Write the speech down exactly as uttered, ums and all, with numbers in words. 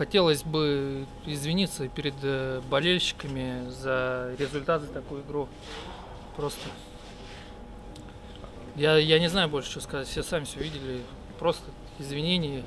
хотелось бы извиниться перед болельщиками за результат, за такую игру. Просто я, я не знаю больше, что сказать. Все сами все видели. Просто извинения.